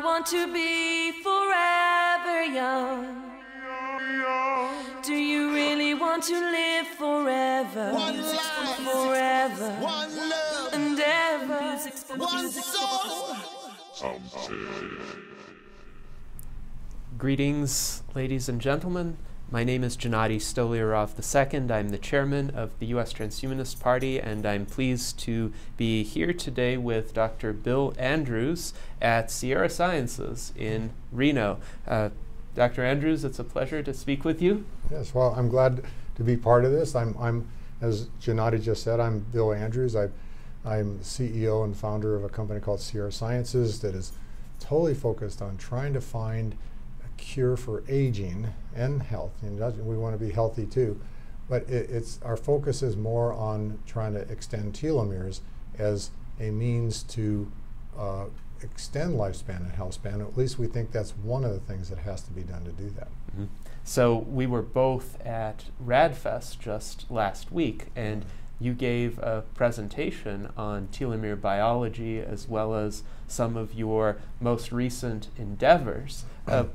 I want to be forever young. Do you really want to live forever? One life, forever, one love, and ever, one soul. Greetings, ladies and gentlemen. My name is Gennady Stolyarov II. I'm the chairman of the U.S. Transhumanist Party, and I'm pleased to be here today with Dr. Bill Andrews at Sierra Sciences in Reno. Dr. Andrews, it's a pleasure to speak with you. Yes, well, I'm glad to be part of this. I'm as Gennady just said, I'm Bill Andrews. I'm CEO and founder of a company called Sierra Sciences that is totally focused on trying to find a cure for aging and health. And we want to be healthy too, but it's our focus is more on trying to extend telomeres as a means to extend lifespan and health span. At least we think that's one of the things that has to be done to do that. Mm-hmm. So we were both at RAADfest just last week, and you gave a presentation on telomere biology as well as some of your most recent endeavors.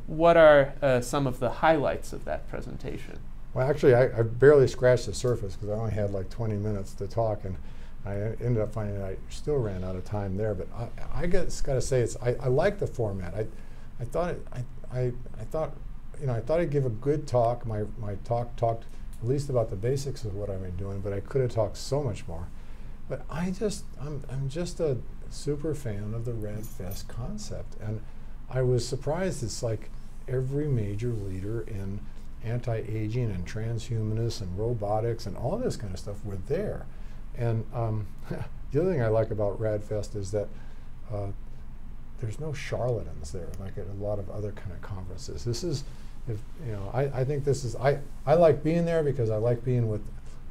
What are some of the highlights of that presentation? Well, actually, I barely scratched the surface because I only had like 20 minutes to talk, and I ended up finding I still ran out of time there. But I guess got to say, I like the format. I thought I'd give a good talk. My talk talked at least about the basics of what I've been doing, but I could have talked so much more. But I'm just a super fan of the RAADfest concept, and I was surprised. It's like every major leader in anti-aging and transhumanists and robotics and all this kind of stuff were there. And the other thing I like about RAADfest is that there's no charlatans there, like at a lot of other kind of conferences. This is, if, you know, I think this is, I like being there because I like being with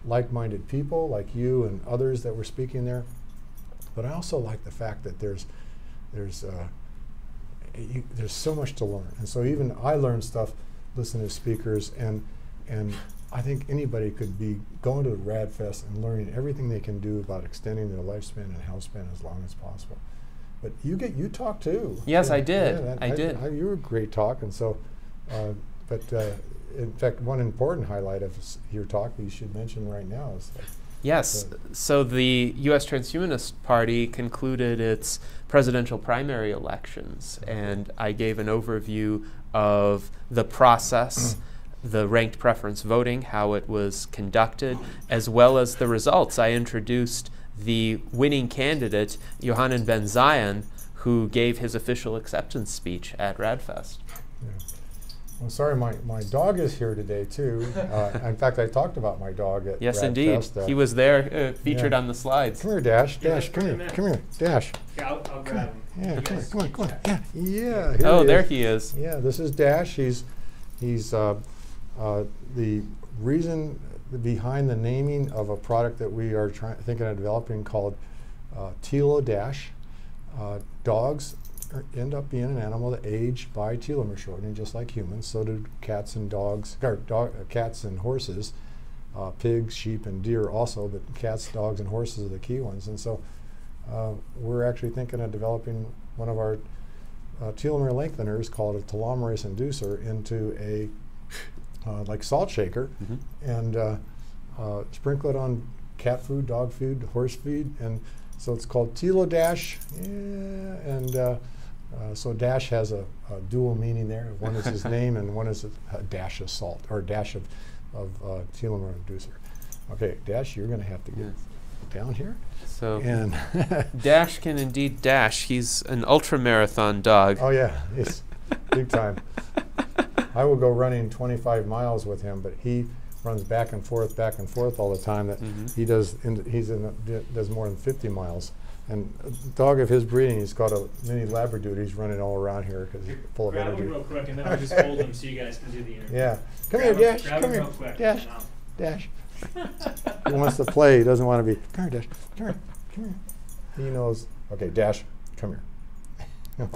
like-minded people like you and others that were speaking there. But I also like the fact that there's so much to learn. And so even I learn stuff listening to speakers, and I think anybody could be going to the RAADfest and learning everything they can do about extending their lifespan and health span as long as possible. But you talked too. Yes, I did. Yeah, I did. You were a great talk, and so, in fact, one important highlight of your talk that you should mention right now is. Yes, so the U.S. Transhumanist Party concluded its presidential primary elections, and I gave an overview of the process, the ranked preference voting, how it was conducted, as well as the results. I introduced the winning candidate, Johannon Ben Zion, who gave his official acceptance speech at RAADfest. Yeah. Well, sorry, my dog is here today too. In fact, I talked about my dog at RAADfest. Yes, indeed. He was there, featured on the slides. Come here, Dash. Dash, yeah, come here. Dash. Yeah, I'll grab him. Yeah, come on. Yeah. Here there he is. Yeah, this is Dash. He's the reason behind the naming of a product that we are thinking of developing called Tilo Dash. Dogs end up being an animal that age by telomere shortening, just like humans. So do cats and dogs, or cats and horses, pigs, sheep, and deer also. But cats, dogs, and horses are the key ones. And so we're actually thinking of developing one of our telomere lengtheners called a telomerase inducer into a like salt shaker, and sprinkle it on cat food, dog food, horse feed, and so it's called Tilo Dash. Yeah, and so Dash has a dual meaning there. One is his name, and one is a dash of salt, or a dash of telomere inducer. Okay, Dash, you're going to have to get down here. So and Dash can indeed dash. He's an ultramarathon dog. Oh yeah, it's big time. I will go running 25 miles with him, but he runs back and forth all the time. That he does. He does more than 50 miles. And a dog of his breeding, he's got a mini Labrador. He's running all around here because he's full of energy. Grab him real quick, and then I'll just hold him so you guys can do the interview. Yeah, come here, Dash. He wants to play. He doesn't want to be. Come here, Dash. Come here. He knows. Okay, Dash, come here.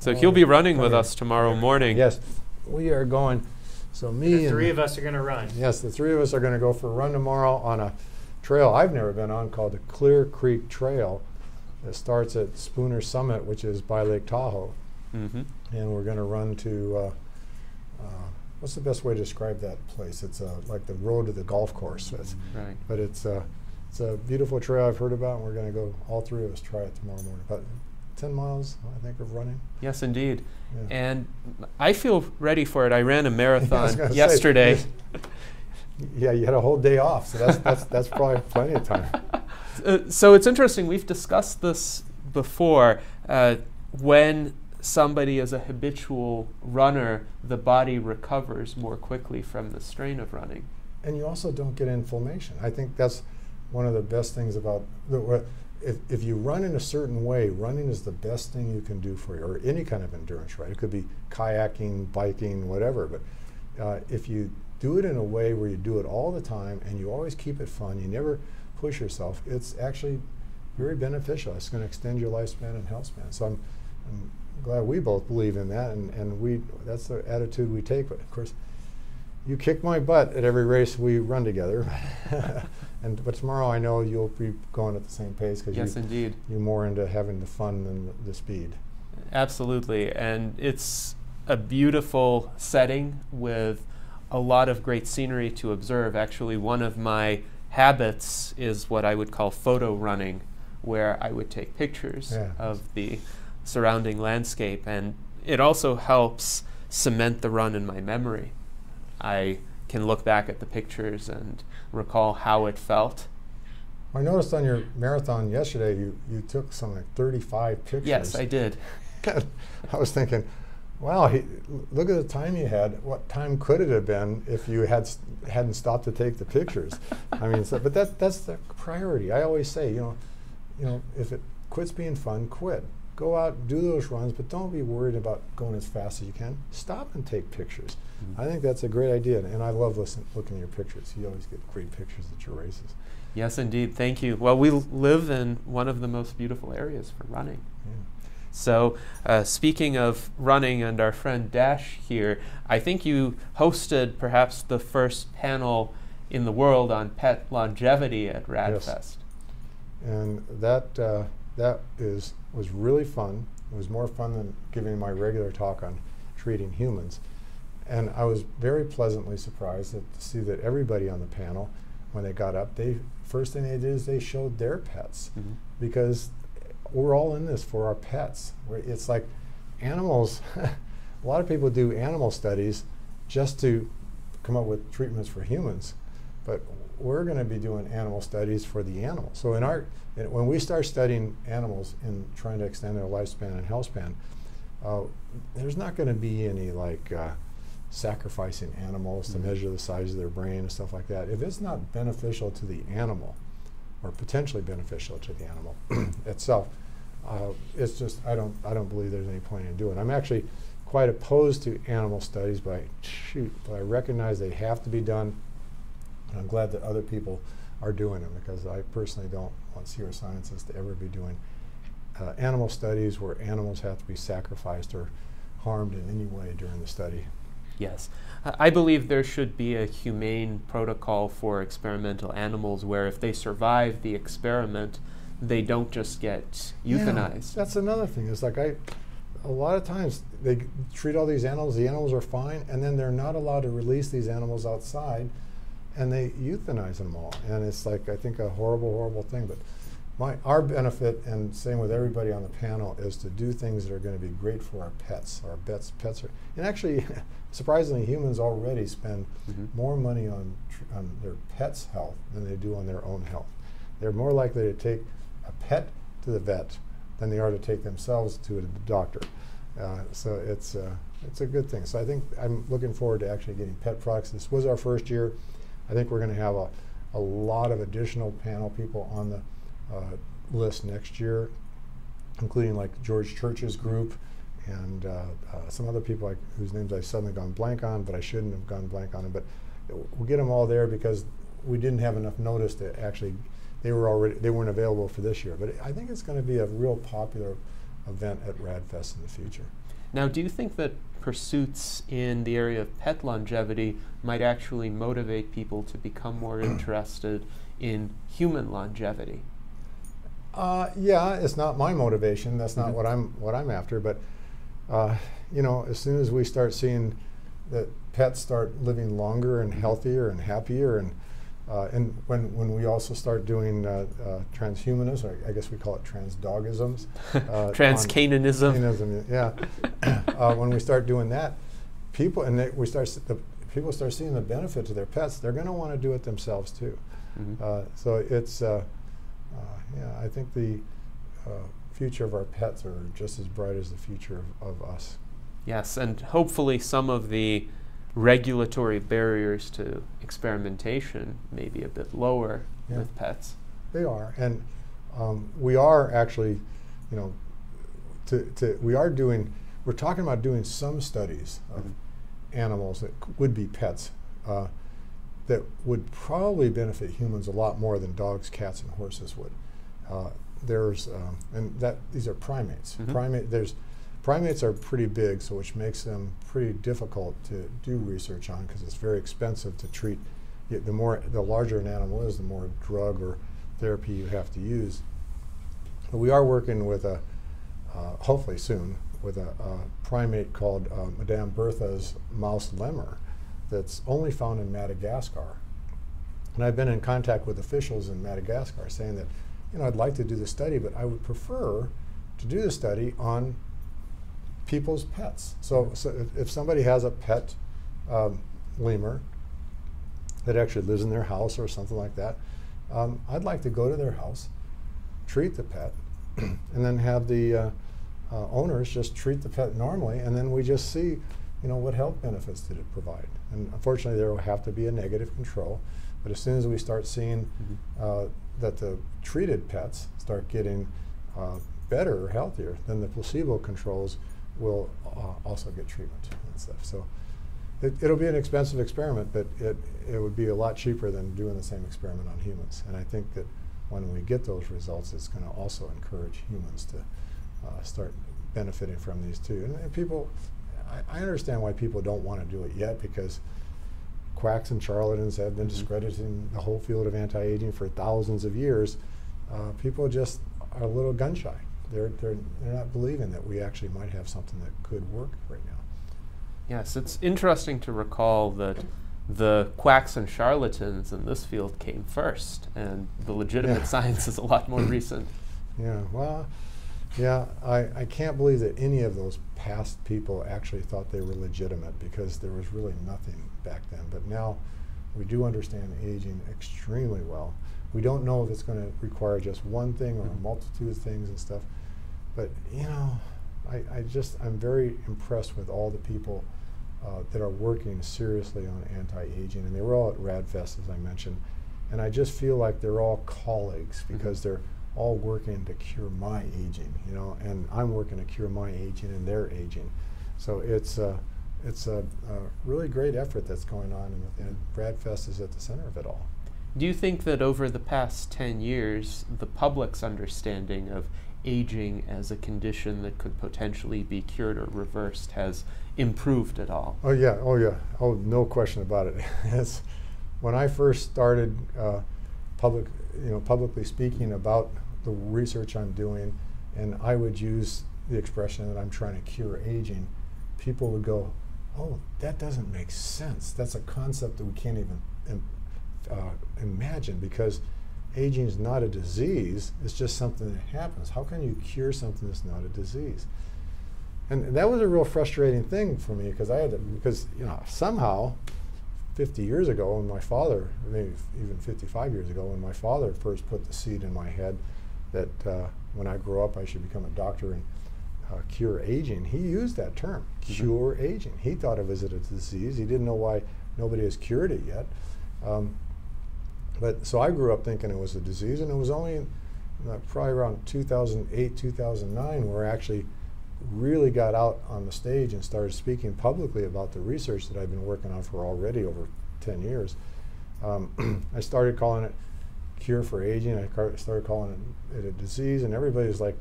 So he'll be running with us tomorrow morning. Yes. We are going, so the three of us are going to run. Yes, the three of us are going to go for a run tomorrow on a trail I've never been on called the Clear Creek Trail. It starts at Spooner Summit, which is by Lake Tahoe. Mm-hmm. And we're going to run to, what's the best way to describe that place? It's like the road to the golf course. Right. But it's a beautiful trail I've heard about, and we're going to go, all three of us, try it tomorrow morning. But 10 miles, I think, of running. Yes, indeed. Yeah. And I feel ready for it. I ran a marathon yesterday. Yeah, you had a whole day off, so that's probably plenty of time. So it's interesting. We've discussed this before. When somebody is a habitual runner, the body recovers more quickly from the strain of running. And you also don't get inflammation. I think that's one of the best things about the, if you run in a certain way, running is the best thing you can do for you, or any kind of endurance ride. It could be kayaking, biking, whatever. But if you do it in a way where you do it all the time and you always keep it fun, you never push yourself, it's actually very beneficial. It's going to extend your lifespan and health span. So I'm glad we both believe in that, and that's the attitude we take. But of course, you kick my butt at every race we run together. But tomorrow I know you'll be going at the same pace, because yes, you're more into having the fun than the speed. Absolutely. And it's a beautiful setting with a lot of great scenery to observe. Actually, one of my habits is what I would call photo running, where I would take pictures of the surrounding landscape, and it also helps cement the run in my memory. I can look back at the pictures and recall how it felt. I noticed on your marathon yesterday, you took something like 35 pictures. Yes, I did. I was thinking, wow, look at the time you had. What time could it have been if you hadn't stopped to take the pictures? I mean, so, but that's the priority. I always say, you know, if it quits being fun, quit. Go out, do those runs, but don't be worried about going as fast as you can. Stop and take pictures. Mm-hmm. I think that's a great idea, and I love looking at your pictures. You always get great pictures at your races. Yes, indeed. Thank you. Well, we live in one of the most beautiful areas for running. Yeah. So speaking of running and our friend Dash here, I think you hosted perhaps the first panel in the world on pet longevity at RAADfest. Yes. And that was really fun. It was more fun than giving my regular talk on treating humans. And I was very pleasantly surprised to see that everybody on the panel, when they got up, first thing they did is they showed their pets, mm-hmm. because we're all in this for our pets. It's like animals. A lot of people do animal studies just to come up with treatments for humans, but we're going to be doing animal studies for the animals. So when we start studying animals and trying to extend their lifespan and health span, there's not going to be any like sacrificing animals to measure the size of their brain and stuff like that. If it's not beneficial to the animal, or potentially beneficial to the animal itself, it's just I don't believe there's any point in doing it. I'm actually quite opposed to animal studies, but I recognize they have to be done, and I'm glad that other people are doing them, because I personally don't want Sierra Sciences to ever be doing animal studies where animals have to be sacrificed or harmed in any way during the study. Yes. I believe there should be a humane protocol for experimental animals where if they survive the experiment, they don't just get euthanized. Yeah, that's another thing. It's like a lot of times they treat all these animals, the animals are fine, and then they're not allowed to release these animals outside, and they euthanize them all. And it's like, I think, a horrible, horrible thing. But our benefit, and same with everybody on the panel, is to do things that are going to be great for our pets. Our pets are, and actually, surprisingly, humans already spend more money on their pets' health than they do on their own health. They're more likely to take a pet to the vet than they are to take themselves to a doctor. So it's a good thing. So I think I'm looking forward to actually getting pet products. This was our first year. I think we're going to have a lot of additional panel people on the list next year, including like George Church's group and some other people whose names I've suddenly gone blank on, but I shouldn't have gone blank on them. But we'll get them all there, because we didn't have enough notice to actually, they weren't available for this year. But I think it's going to be a real popular event at RAADfest in the future. Now, do you think that pursuits in the area of pet longevity might actually motivate people to become more interested in human longevity? Yeah, it's not my motivation. That's not what I'm after. But you know, as soon as we start seeing that pets start living longer and healthier and happier, and when we also start doing transhumanism, or I guess we call it transdogisms. Transcanianism. Yeah. When we start doing that, people, and they, people start seeing the benefit to their pets, they're going to want to do it themselves too. Mm-hmm. So it's, yeah, I think the future of our pets are just as bright as the future of us. Yes, and hopefully some of the regulatory barriers to experimentation may be a bit lower with pets. They are, and we are actually, you know, we're talking about doing some studies of animals that would be pets that would probably benefit humans a lot more than dogs, cats, and horses would. There's, and that these are primates. Mm-hmm. Primates are pretty big, so which makes them pretty difficult to do research on because it's very expensive to treat. The larger an animal is, the more drug or therapy you have to use. But we are working with a, hopefully soon, with a primate called Madame Bertha's mouse lemur that's only found in Madagascar. And I've been in contact with officials in Madagascar saying that, you know, I'd like to do the study, but I would prefer to do the study on people's pets. So if somebody has a pet lemur that actually lives in their house or something like that, I'd like to go to their house, treat the pet, and then have the owners just treat the pet normally, and then we just see, you know, what health benefits did it provide. And unfortunately, there will have to be a negative control. But as soon as we start seeing that the treated pets start getting better or healthier, then the placebo controls will also get treatment and stuff. So it'll be an expensive experiment, but it would be a lot cheaper than doing the same experiment on humans. And I think that when we get those results, it's going to also encourage humans to start benefiting from these too. And people, I understand why people don't want to do it yet, because quacks and charlatans have been discrediting the whole field of anti-aging for thousands of years. People just are a little gun shy. They're not believing that we actually might have something that could work right now. Yes, it's interesting to recall that the quacks and charlatans in this field came first, and the legitimate science is a lot more recent. Yeah, well, yeah, I can't believe that any of those past people actually thought they were legitimate, because there was really nothing back then. But now we do understand aging extremely well. We don't know if it's going to require just one thing or a multitude of things and stuff. But, you know, I'm very impressed with all the people that are working seriously on anti-aging. And they were all at RAADfest, as I mentioned. And I just feel like they're all colleagues, because they're all working to cure my aging, you know, and I'm working to cure my aging and their aging. So it's a really great effort that's going on, and RAADfest is at the center of it all. Do you think that over the past 10 years, the public's understanding of aging as a condition that could potentially be cured or reversed has improved at all? Oh yeah, oh yeah, oh no question about it. It's, when I first started publicly speaking about the research I'm doing, and I would use the expression that I'm trying to cure aging, people would go, "Oh, that doesn't make sense. That's a concept that we can't even imagine, because aging is not a disease, it's just something that happens. How can you cure something that's not a disease?" And that was a real frustrating thing for me, because I had to, because, you know, somehow 50 years ago when my father, maybe even 55 years ago when my father first put the seed in my head that when I grow up I should become a doctor and cure aging, he used that term, cure aging. He thought of it as a disease. He didn't know why nobody has cured it yet. But so I grew up thinking it was a disease, and it was only probably around 2008, 2009 where I actually really got out on the stage and started speaking publicly about the research that I've been working on for already over 10 years. I started calling it cure for aging. I started calling it a disease, and everybody was like,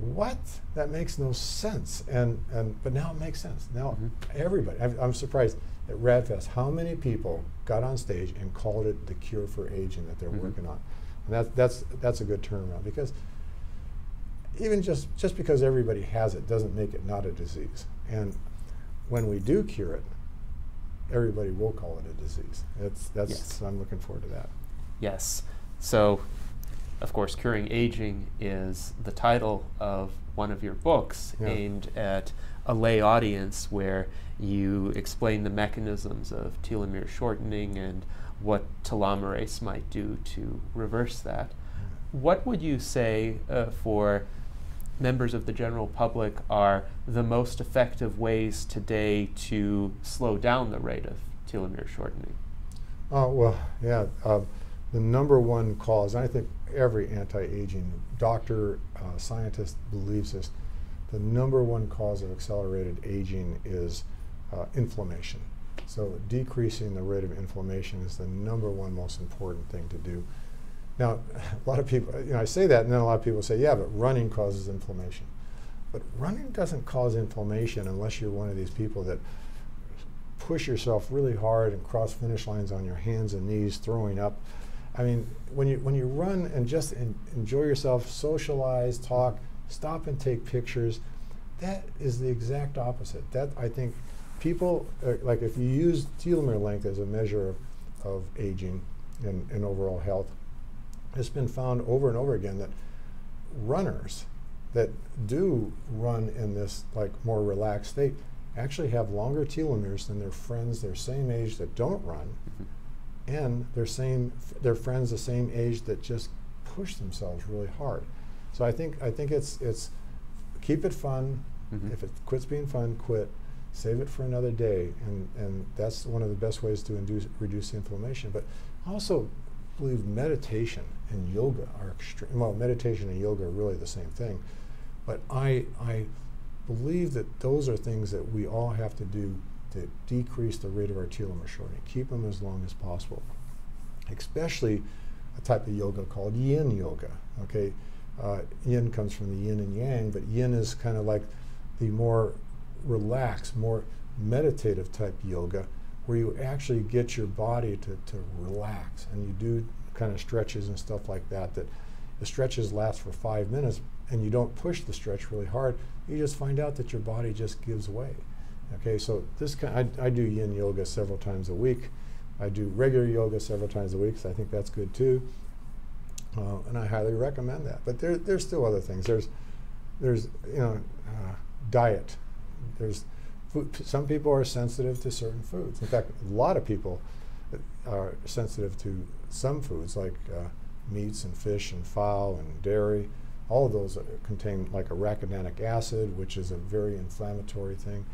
"What? That makes no sense." But now it makes sense. Now everybody, I'm surprised at RAADfest how many people got on stage and called it the cure for aging that they're working on. And that's a good turnaround, because even just because everybody has it doesn't make it not a disease. And when we do cure it, everybody will call it a disease. That's yes. I'm looking forward to that. Yes. So, of course, Curing Aging is the title of one of your books, yeah, aimed at a lay audience, where you explain the mechanisms of telomere shortening and what telomerase might do to reverse that. What would you say for members of the general public are the most effective ways today to slow down the rate of telomere shortening? Oh, well, yeah. The number one cause, and I think every anti-aging doctor, scientist believes this, the number one cause of accelerated aging is inflammation. So decreasing the rate of inflammation is the number one most important thing to do. Now, a lot of people, you know, I say that, and then a lot of people say, yeah, but running causes inflammation. But running doesn't cause inflammation unless you're one of these people that push yourself really hard and cross finish lines on your hands and knees, throwing up. I mean, when you run and just enjoy yourself, socialize, talk, stop and take pictures, that is the exact opposite. That, I think, people, like if you use telomere length as a measure of aging and overall health, it's been found over and over again that runners that do run in this like more relaxed state actually have longer telomeres than their friends their same age that don't run, and their friends the same age that just push themselves really hard. So I think it's keep it fun. If it quits being fun, quit. Save it for another day, and that's one of the best ways to reduce inflammation. But also, I believe meditation and yoga are extreme. Well, meditation and yoga are really the same thing, but I believe that those are things that we all have to do to decrease the rate of our telomere shortening. Keep them as long as possible, especially a type of yoga called yin yoga. Okay, yin comes from the yin and yang, but yin is kind of like the more relaxed, more meditative type yoga, where you actually get your body to relax, and you do kind of stretches and stuff like that, that the stretches last for 5 minutes, and you don't push the stretch really hard. You just find out that your body just gives way. Okay, so this kind, I do yin yoga several times a week. I do regular yoga several times a week, so I think that's good too. And I highly recommend that. But there's still other things. There's you know, diet. There's some people are sensitive to certain foods. In fact, a lot of people are sensitive to some foods, like meats and fish and fowl and dairy. All of those contain like arachidonic acid, which is a very inflammatory thing.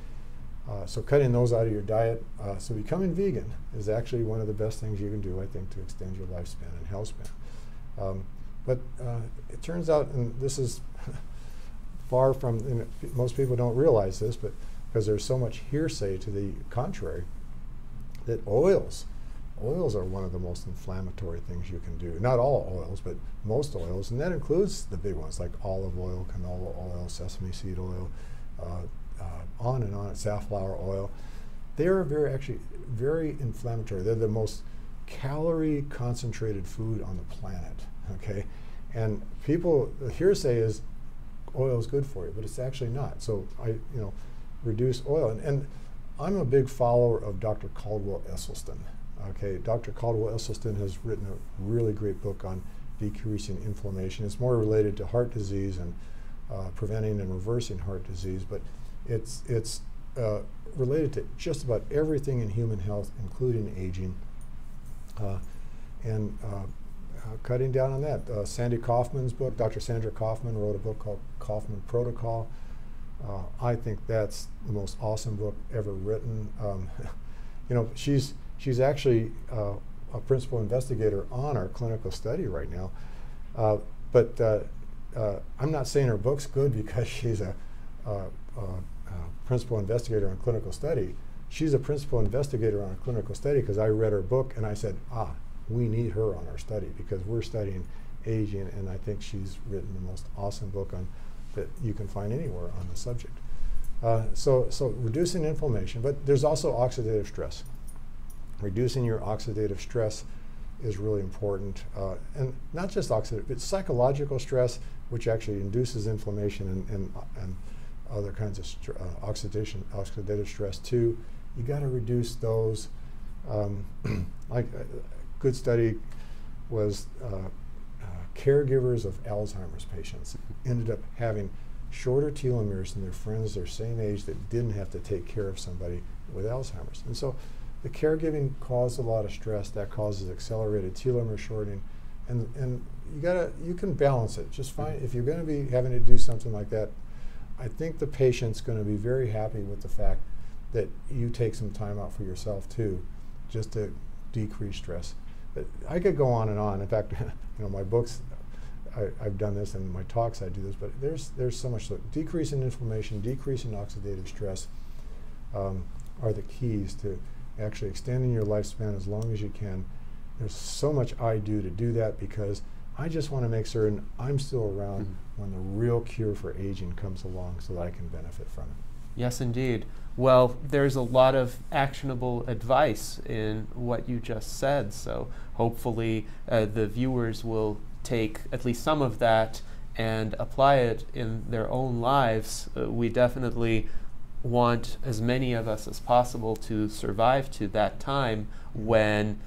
So cutting those out of your diet, so becoming vegan is actually one of the best things you can do, I think, to extend your lifespan and health span. But it turns out, and this is far from, you know, most people don't realize this, but because there's so much hearsay to the contrary, that oils are one of the most inflammatory things you can do. Not all oils, but most oils, and that includes the big ones like olive oil, canola oil, sesame seed oil, on and on, safflower oil. They're actually very inflammatory. They're the most calorie concentrated food on the planet, okay? And people, the hearsay is oil is good for you, but it's actually not. So reduce oil. And I'm a big follower of Dr. Caldwell Esselstyn. Okay, Dr. Caldwell Esselstyn has written a really great book on decreasing inflammation. It's more related to heart disease and preventing and reversing heart disease, but it's related to just about everything in human health, including aging, and cutting down on that. Sandy Kaufman's book, Dr. Sandra Kaufman wrote a book called Kaufman Protocol. I think that's the most awesome book ever written. You know, she's actually a principal investigator on our clinical study right now. But I'm not saying her book's good because she's a principal investigator on clinical study. She's a principal investigator on a clinical study because I read her book and I said, ah, we need her on our study because we're studying aging, and I think she's written the most awesome book on that you can find anywhere on the subject. So reducing inflammation, but there's also oxidative stress. Reducing your oxidative stress is really important, and not just oxidative, but psychological stress which actually induces inflammation and other kinds of oxidative stress too. You got to reduce those. Like a good study was caregivers of Alzheimer's patients ended up having shorter telomeres than their friends their same age that didn't have to take care of somebody with Alzheimer's. And so the caregiving caused a lot of stress. That causes accelerated telomere shortening. And you can balance it. Just find, if you're going to be having to do something like that, I think the patient's going to be very happy with the fact that you take some time out for yourself too, just to decrease stress. But I could go on and on. In fact, my books, I've done this, and in my talks I do this, but there's so much. Decrease in inflammation, decrease in oxidative stress are the keys to actually extending your lifespan as long as you can. There's so much I do to do that because I just want to make certain I'm still around when the real cure for aging comes along so that I can benefit from it. Yes, indeed. Well, there's a lot of actionable advice in what you just said, so hopefully the viewers will take at least some of that and apply it in their own lives. We definitely want as many of us as possible to survive to that time when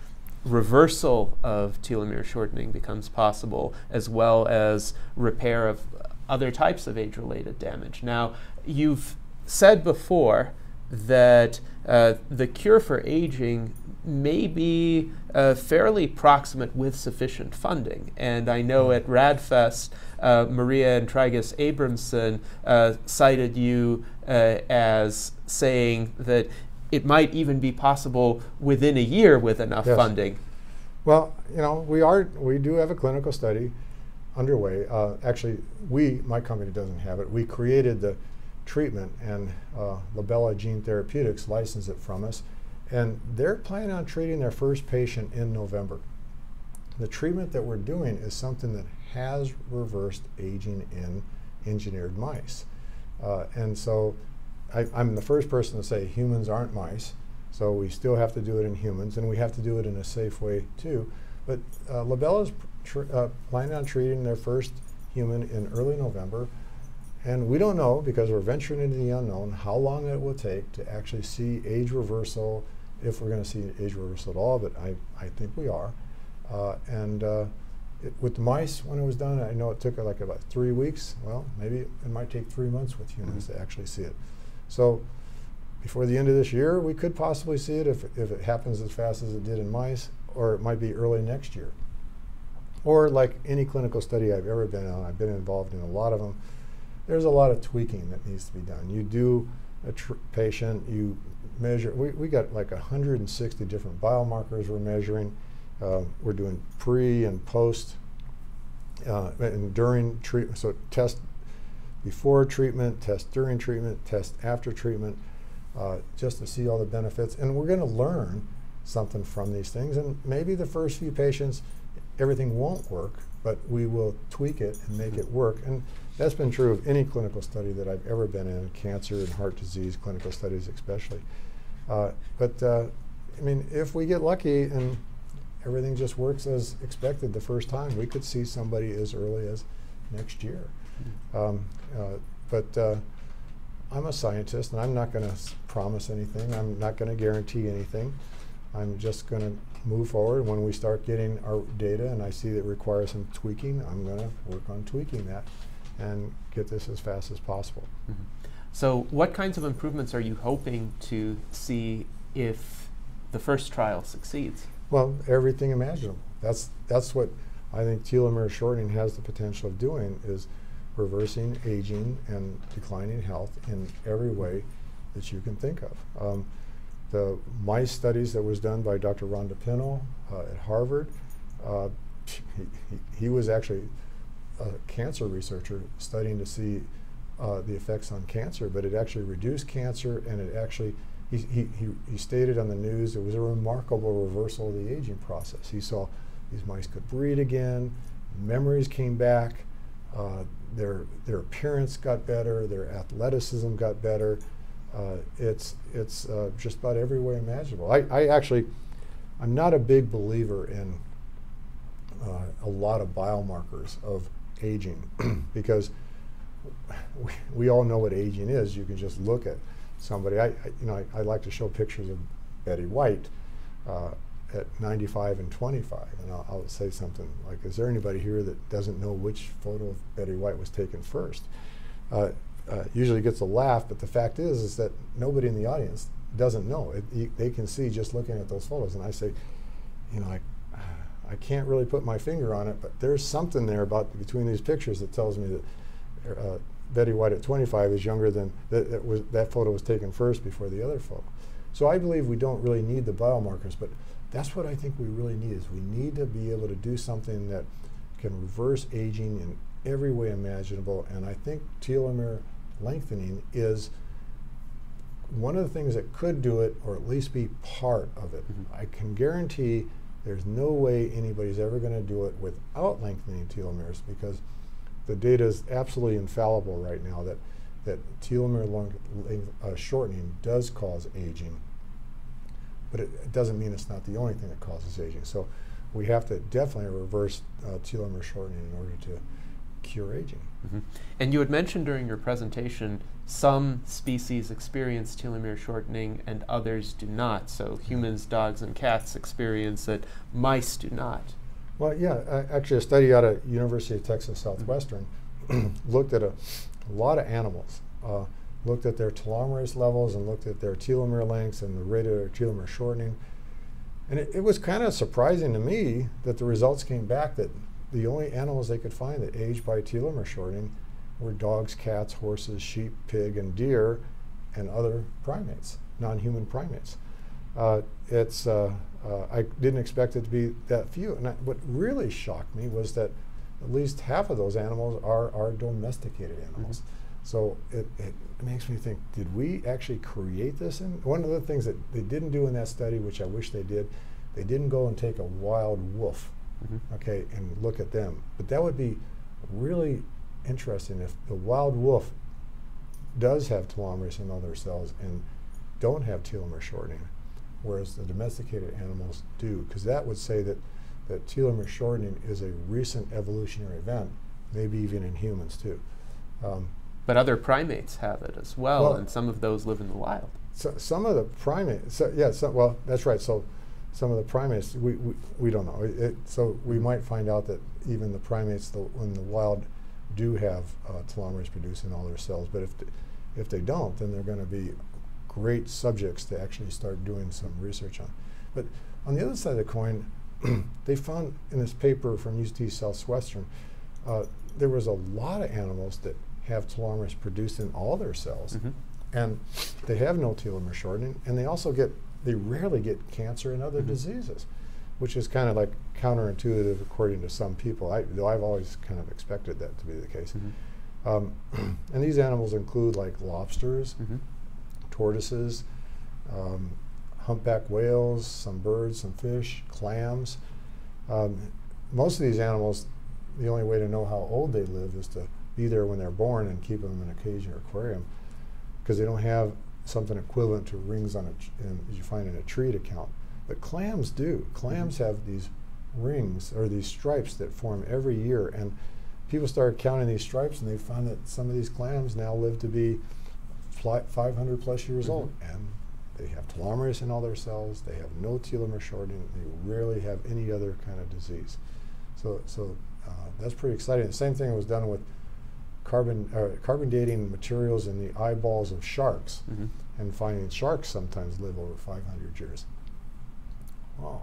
reversal of telomere shortening becomes possible, as well as repair of other types of age-related damage. Now, you've said before that the cure for aging may be fairly proximate with sufficient funding. And I know at RAADfest, Maria Entrigas Abramson cited you as saying that it might even be possible within a year with enough funding. Well, we do have a clinical study underway. Actually, my company doesn't have it. We created the treatment, and Libella Gene Therapeutics licensed it from us. And they're planning on treating their first patient in November. The treatment that we're doing is something that has reversed aging in engineered mice. And so I'm the first person to say humans aren't mice, so we still have to do it in humans, and we have to do it in a safe way too. But Libella's planning on treating their first human in early November. And we don't know, because we're venturing into the unknown, how long it will take to actually see age reversal, if we're going to see age reversal at all, but I think we are. With mice, when it was done, I know it took like about 3 weeks. Well, maybe it might take 3 months with humans to actually see it. So before the end of this year, we could possibly see it if it happens as fast as it did in mice, or it might be early next year. Or like any clinical study I've ever been on, I've been involved in a lot of them, there's a lot of tweaking that needs to be done. You do a patient, you measure, we got like 160 different biomarkers we're measuring. We're doing pre and post and during treatment. So test before treatment, test during treatment, test after treatment, just to see all the benefits. And we're gonna learn something from these things. And maybe the first few patients, everything won't work, but we will tweak it and make it work. And that's been true of any clinical study that I've ever been in, cancer and heart disease clinical studies especially. I mean, if we get lucky and everything just works as expected the first time, we could see somebody as early as next year. I'm a scientist, and I'm not going to promise anything. I'm not going to guarantee anything. I'm just going to move forward. When we start getting our data and I see that it requires some tweaking, I'm going to work on tweaking that and get this as fast as possible. So what kinds of improvements are you hoping to see if the first trial succeeds? Well, everything imaginable. That's what I think telomere shortening has the potential of doing, is reversing aging and declining health in every way that you can think of. The mice studies that was done by Dr. Ron DePinho at Harvard, he was actually a cancer researcher studying to see the effects on cancer, but it actually reduced cancer, and it actually, he stated on the news, it was a remarkable reversal of the aging process. He saw these mice could breathe again, memories came back, their appearance got better, their athleticism got better. It's just about every way imaginable. I'm not a big believer in a lot of biomarkers of aging, because we all know what aging is. You can just look at somebody. I like to show pictures of Betty White at 95 and 25, and I'll say something like, is there anybody here that doesn't know which photo of Betty White was taken first? Usually gets a laugh, but the fact is that nobody in the audience doesn't know. They can see just looking at those photos, and I say, you know, I can't really put my finger on it, but there's something there about between these pictures that tells me that Betty White at 25 is younger than that photo was taken first before the other photo. So I believe we don't really need the biomarkers, but that's what I think we really need, is we need to be able to do something that can reverse aging in every way imaginable. And I think telomere lengthening is one of the things that could do it, or at least be part of it. Mm-hmm. I can guarantee there's no way anybody's ever going to do it without lengthening telomeres, because the data is absolutely infallible right now that telomere shortening does cause aging. But it doesn't mean it's not the only thing that causes aging. So we have to definitely reverse telomere shortening in order to cure aging. Mm-hmm. And you had mentioned during your presentation some species experience telomere shortening and others do not. So humans, dogs, and cats experience it. Mice do not. Well, yeah. Actually, a study out of University of Texas Southwestern looked at a lot of animals, looked at their telomerase levels and looked at their telomere lengths and the rate of their telomere shortening. And it was kind of surprising to me that the results came back that the only animals they could find that aged by telomere shortening were dogs, cats, horses, sheep, pig, and deer, and other primates, non-human primates. I didn't expect it to be that few. And what really shocked me was that at least half of those animals are domesticated animals. Mm-hmm. So it makes me think, did we actually create this? And one of the things that they didn't do in that study, which I wish they did, they didn't go and take a wild wolf, mm-hmm. okay, and look at them. But that would be really interesting if the wild wolf does have telomerase in other cells and don't have telomere shortening, whereas the domesticated animals do, because that would say that telomere shortening is a recent evolutionary event, maybe even in humans too. But other primates have it as well, and some of those live in the wild. So some of the primates, well, that's right. So some of the primates, we don't know. So we might find out that even the primates in the wild do have telomerase produced in all their cells, but if they don't, then they're going to be great subjects to actually start doing some research on. But on the other side of the coin, they found in this paper from UT Southwestern, there was a lot of animals that have telomerase produced in all their cells, mm-hmm. and they have no telomere shortening, and they also they rarely get cancer and other mm-hmm. diseases, which is kind of like counterintuitive according to some people, though I've always kind of expected that to be the case. Mm-hmm. And these animals include like lobsters, mm-hmm. tortoises, humpback whales, some birds, some fish, clams. Most of these animals, the only way to know how old they live is to be there when they're born and keep them in a cage or aquarium, because they don't have something equivalent to rings on you find in a tree to count. But clams do. Clams mm-hmm. have these rings or these stripes that form every year, and people started counting these stripes, and they found that some of these clams now live to be 500 plus years mm-hmm. old, and they have telomerase in all their cells. They have no telomere shortening. They rarely have any other kind of disease. So that's pretty exciting. The same thing was done with carbon dating materials in the eyeballs of sharks, mm-hmm. and finding sharks sometimes live over 500 years. Oh,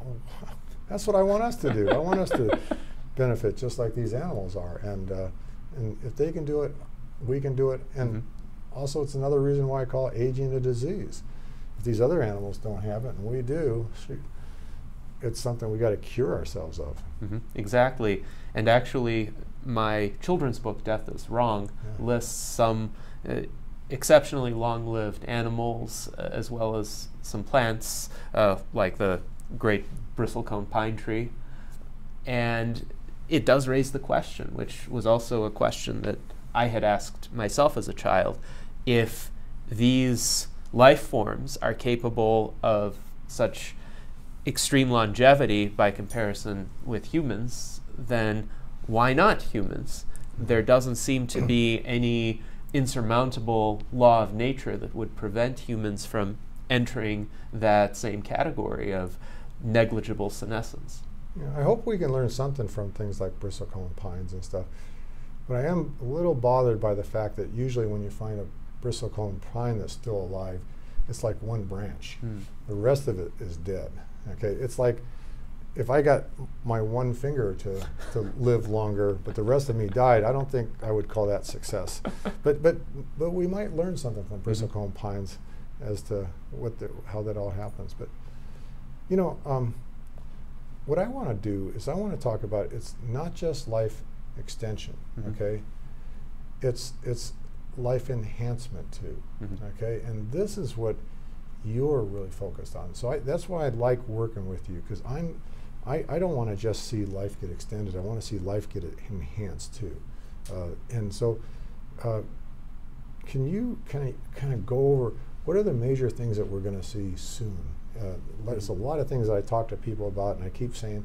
that's what I want us to do. I want us to benefit just like these animals are, and if they can do it, we can do it. And mm-hmm. also, it's another reason why I call aging a disease. If these other animals don't have it and we do, shoot, it's something we got to cure ourselves of. Mm-hmm. Exactly. And actually, my children's book, Death is Wrong, yeah. lists some exceptionally long-lived animals, as well as some plants, like the great bristlecone pine tree. And it does raise the question, which was also a question that I had asked myself as a child, if these life forms are capable of such extreme longevity by comparison with humans, then why not humans? there doesn't seem to be any insurmountable law of nature that would prevent humans from entering that same category of negligible senescence. Yeah, I hope we can learn something from things like bristlecone pines and stuff. But I am a little bothered by the fact that usually when you find a bristlecone pine that's still alive, it's like one branch. Mm. The rest of it is dead. Okay, it's like if I got my one finger to live longer, but the rest of me died, I don't think I would call that success. But we might learn something from bristlecone pines as to what how that all happens. But you know, what I want to do is I want to talk about it's not just life extension, okay? It's life enhancement too, okay? And this is what you're really focused on. So that's why I like working with you, because I don't want to just see life get extended. I want to see life get enhanced too. And so can you kind of go over what are the major things that we're going to see soon? There's a lot of things that I talk to people about, and I keep saying,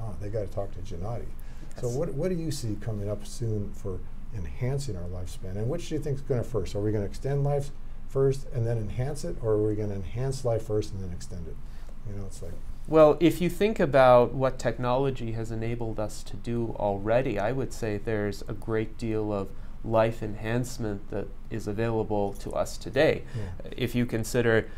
oh, they got to talk to Gennady. Yes. So what do you see coming up soon for enhancing our lifespan? And which do you think is going to first? Are we going to extend life first and then enhance it, or are we going to enhance life first and then extend it? You know, it's like... Well, if you think about what technology has enabled us to do already, I would say there's a great deal of life enhancement that is available to us today. Yeah. If you consider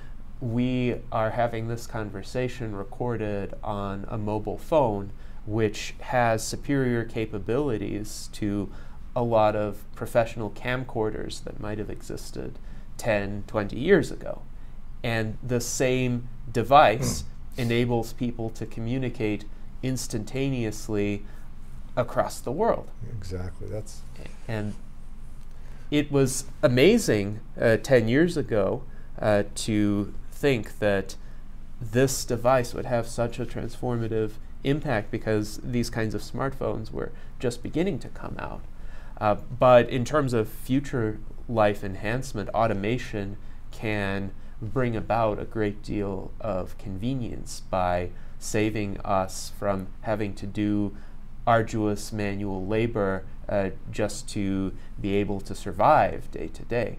we are having this conversation recorded on a mobile phone, which has superior capabilities to a lot of professional camcorders that might have existed 10, 20 years ago. And the same device enables people to communicate instantaneously across the world. Exactly. That's and it was amazing 10 years ago to think that this device would have such a transformative impact, because these kinds of smartphones were just beginning to come out. But in terms of future life enhancement, automation can bring about a great deal of convenience by saving us from having to do arduous manual labor just to be able to survive day to day.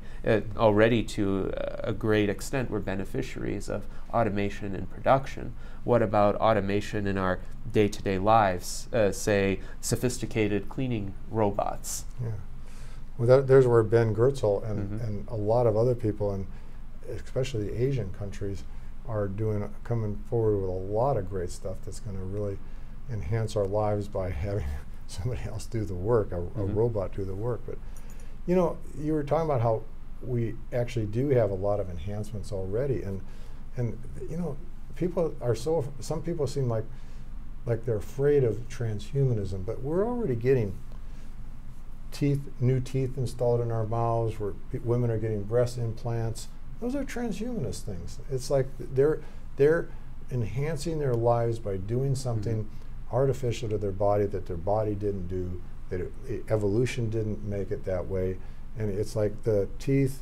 Already to a great extent we're beneficiaries of automation in production. What about automation in our day-to-day lives, say sophisticated cleaning robots? Yeah. Well, there's where Ben Goertzel and a lot of other people, and especially the Asian countries, are coming forward with a lot of great stuff that's going to really enhance our lives by having somebody else do the work, a robot do the work. But you know, you were talking about how we actually do have a lot of enhancements already, and you know, people are some people seem like they're afraid of transhumanism, but we're already getting new teeth installed in our mouths, where women are getting breast implants. Those are transhumanist things. It's like they're enhancing their lives by doing something artificial to their body that their body didn't do, that evolution didn't make it that way. And it's like the teeth,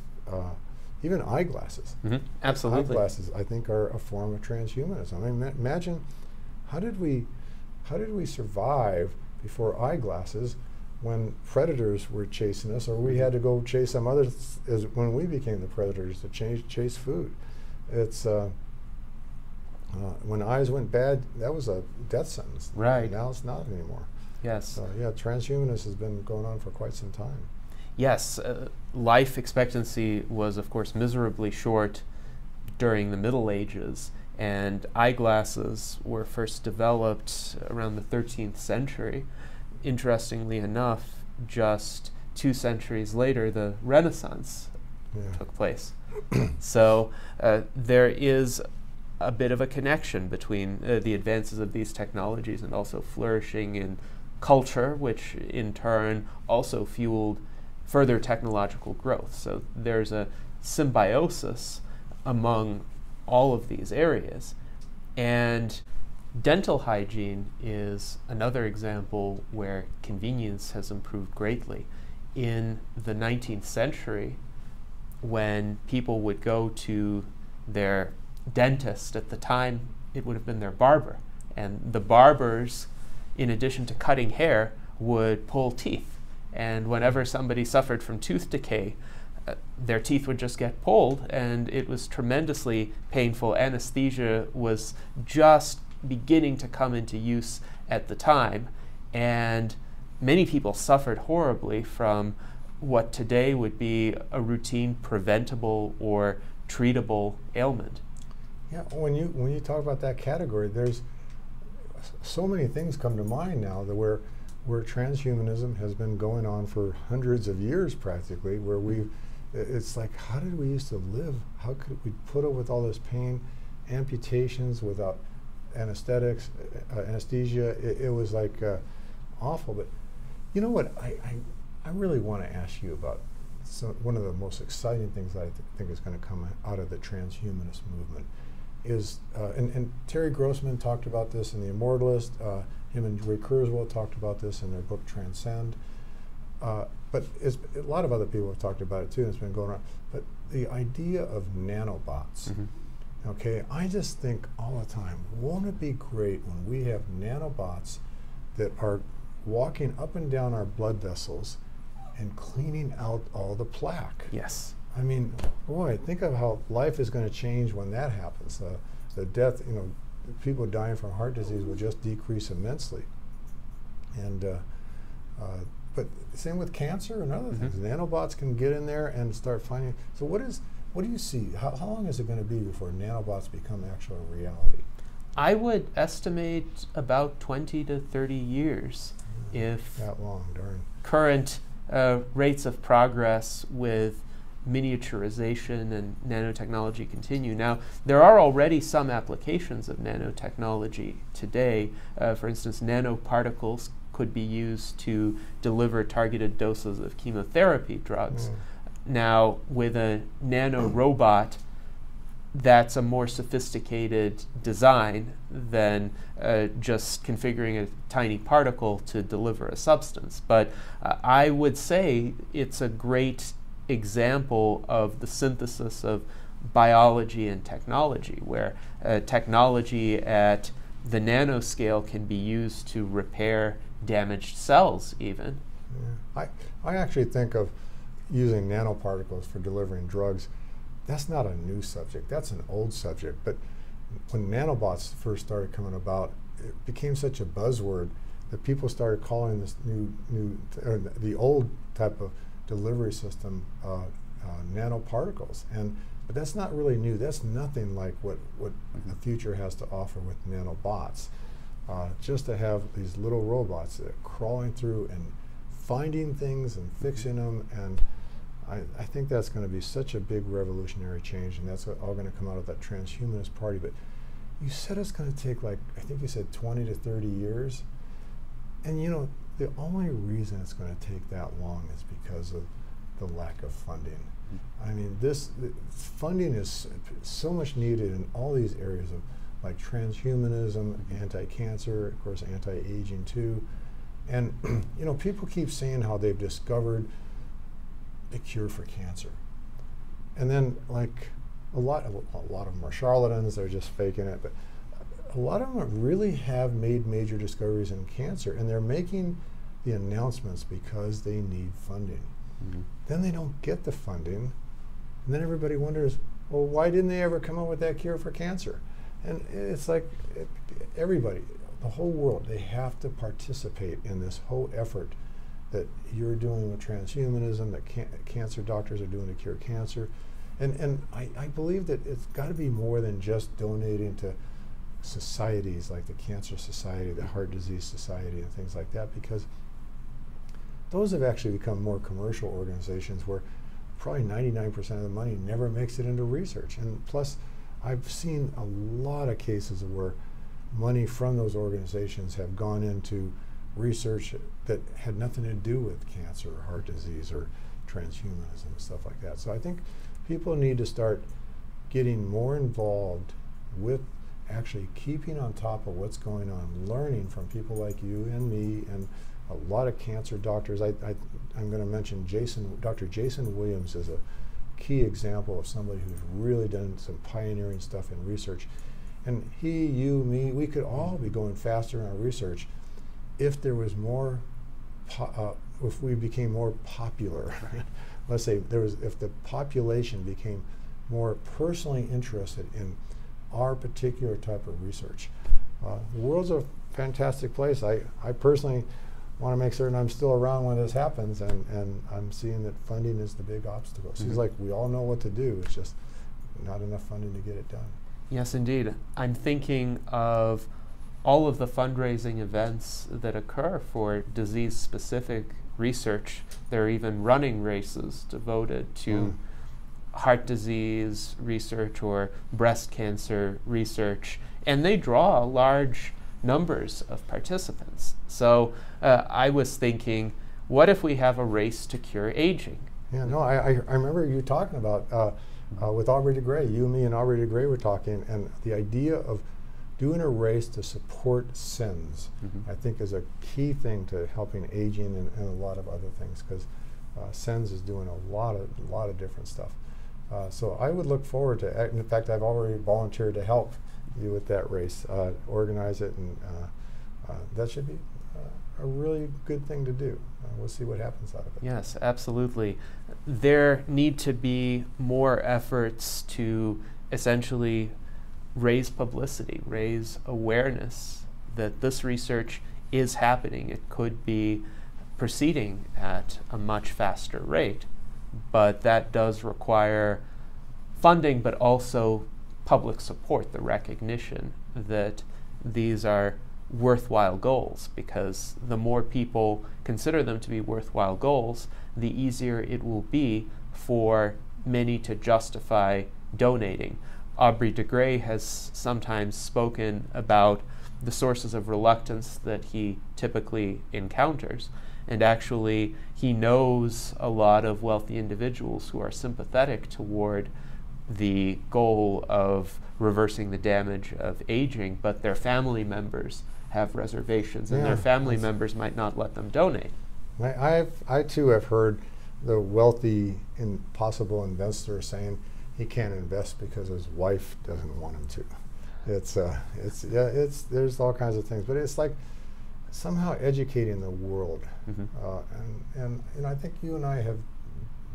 even eyeglasses. Absolutely. Eyeglasses, I think, are a form of transhumanism. I mean, imagine how did we survive before eyeglasses when predators were chasing us, or we had to go chase some others when we became the predators to chase food. It's when eyes went bad, that was a death sentence. Right. Now it's not anymore. Yes. So yeah, transhumanism has been going on for quite some time. Yes, life expectancy was, of course, miserably short during the Middle Ages, and eyeglasses were first developed around the 13th century. Interestingly enough, just 2 centuries later, the Renaissance took place. So there is a bit of a connection between the advances of these technologies and also flourishing in culture, which in turn also fueled further technological growth. So there's a symbiosis among all of these areas. And dental hygiene is another example where convenience has improved greatly. In the 19th century, when people would go to their dentist, at the time it would have been their barber, and the barbers, in addition to cutting hair, would pull teeth. And whenever somebody suffered from tooth decay, their teeth would just get pulled, and it was tremendously painful. Anesthesia was just beginning to come into use at the time, and many people suffered horribly from what today would be a routine preventable or treatable ailment. Yeah, when you talk about that category, there's so many things come to mind now that where transhumanism has been going on for hundreds of years practically, where we've, it's like, how did we used to live? How could we put up with all this pain, amputations without anesthetics, anesthesia? It was like awful. But you know what? I really want to ask you about one of the most exciting things that I think is going to come out of the transhumanist movement is, and Terry Grossman talked about this in The Immortalist. Him and Ray Kurzweil talked about this in their book Transcend. But a lot of other people have talked about it too, and it's been going on. But the idea of nanobots, mm-hmm. okay, I just think all the time, won't it be great when we have nanobots that are walking up and down our blood vessels and cleaning out all the plaque? Yes. I mean, boy, think of how life is going to change when that happens. The death, you know, people dying from heart disease will just decrease immensely. And but same with cancer and other mm-hmm. things. Nanobots can get in there and start finding. So what do you see? How long is it going to be before nanobots become actual reality? I would estimate about 20 to 30 years, if that long, darn. Current rates of progress with miniaturization and nanotechnology continue. Now, there are already some applications of nanotechnology today. For instance, nanoparticles could be used to deliver targeted doses of chemotherapy drugs. Mm. Now, with a nanorobot, that's a more sophisticated design than just configuring a tiny particle to deliver a substance. But I would say it's a great example of the synthesis of biology and technology, where technology at the nanoscale can be used to repair damaged cells even. Yeah. I actually think of using nanoparticles for delivering drugs. That's not a new subject, that's an old subject. But when nanobots first started coming about, it became such a buzzword that people started calling this the old type of delivery system nanoparticles. But that's not really new. That's nothing like what mm-hmm. the future has to offer with nanobots. Just to have these little robots that are crawling through and finding things and fixing them, and I think that's going to be such a big revolutionary change, and that's all going to come out of that transhumanist party. But you said it's going to take, like, I think you said 20 to 30 years. And you know, the only reason it's going to take that long is because of the lack of funding. Mm-hmm. I mean, the funding is so much needed in all these areas of, like, transhumanism, mm-hmm. anti-cancer, of course, anti-aging too. And you know, people keep saying how they've discovered the cure for cancer, and then, like, a lot of them are charlatans. They're just faking it. But a lot of them really have made major discoveries in cancer, and they're making the announcements because they need funding. Mm-hmm. Then they don't get the funding, and then everybody wonders, well, why didn't they ever come up with that cure for cancer? And it's like, everybody, the whole world, they have to participate in this whole effort that you're doing with transhumanism, that cancer doctors are doing to cure cancer. And I believe that it's got to be more than just donating to societies like the Cancer Society, the Heart Disease Society, and things like that, because those have actually become more commercial organizations where probably 99% of the money never makes it into research. And plus, I've seen a lot of cases where money from those organizations have gone into research that had nothing to do with cancer or heart disease or transhumanism and stuff like that. So I think people need to start getting more involved with actually keeping on top of what's going on, learning from people like you and me and a lot of cancer doctors. I'm going to mention Dr. Jason Williams is a key example of somebody who's really done some pioneering stuff in research. And he, you, me, we could all be going faster in our research if there was more if we became more popular, right? Let's say there was, if the population became more personally interested in our particular type of research. The world's a fantastic place. I personally want to make certain I'm still around when this happens, and I'm seeing that funding is the big obstacle. It seems like we all know what to do, it's just not enough funding to get it done. Yes, indeed. I'm thinking of all of the fundraising events that occur for disease-specific research. There are even running races devoted to heart disease research or breast cancer research, and they draw large numbers of participants. So I was thinking, what if we have a race to cure aging? Yeah, no, I remember you talking about with Aubrey de Grey, you, me, and Aubrey de Grey were talking, and the idea of doing a race to support SENS, I think, is a key thing to helping aging and a lot of other things, because SENS is doing a lot of different stuff. So I would look forward to, in fact, I've already volunteered to help you with that race, organize it, and that should be a really good thing to do. We'll see what happens out of it. Yes, absolutely. There need to be more efforts to essentially raise publicity, raise awareness that this research is happening. It could be proceeding at a much faster rate, but that does require funding, but also public support, the recognition that these are worthwhile goals, because the more people consider them to be worthwhile goals, the easier it will be for many to justify donating. Aubrey de Grey has sometimes spoken about the sources of reluctance that he typically encounters, and actually he knows a lot of wealthy individuals who are sympathetic toward the goal of reversing the damage of aging, but their family members have reservations, and their family members might not let them donate. I too have heard the wealthy and possible investor saying he can't invest because his wife doesn't want him to. There's all kinds of things, but it's like somehow educating the world, and I think you and I have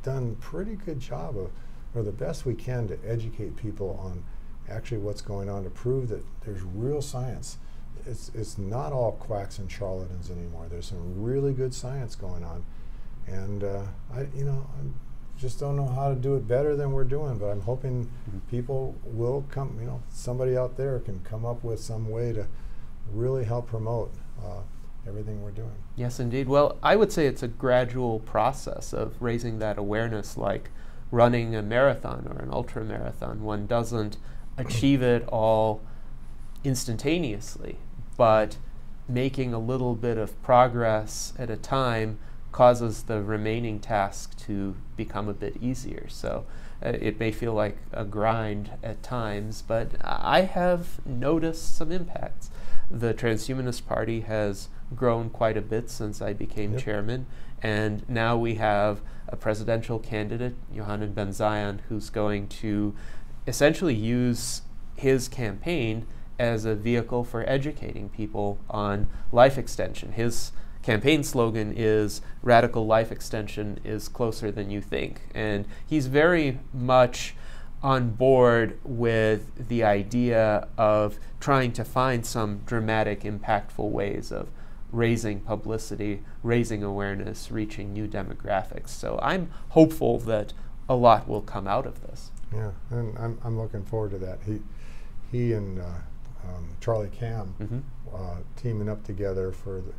done a pretty good job of, or the best we can, to educate people on actually what's going on, to prove that there's real science. It's not all quacks and charlatans anymore. There's some really good science going on, and I just don't know how to do it better than we're doing, but I'm hoping people will come, somebody out there can come up with some way to really help promote everything we're doing. Yes, indeed. Well, I would say it's a gradual process of raising that awareness, like running a marathon or an ultra marathon. One doesn't achieve it all instantaneously, but making a little bit of progress at a time causes the remaining task to become a bit easier. So it may feel like a grind at times, but I have noticed some impacts. The Transhumanist Party has grown quite a bit since I became chairman, and now we have a presidential candidate, Johannon Ben Zion, who's going to essentially use his campaign as a vehicle for educating people on life extension. His campaign slogan is, "Radical life extension is closer than you think." And he's very much on board with the idea of trying to find some dramatic, impactful ways of raising publicity, raising awareness, reaching new demographics. So I'm hopeful that a lot will come out of this. Yeah, and I'm looking forward to that. He and Charlie Cam teaming up together for the